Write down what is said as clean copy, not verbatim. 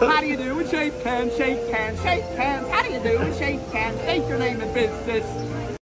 How do you do with shake hands? Shake hands, shake hands. How do you do with shake hands? State your name and business.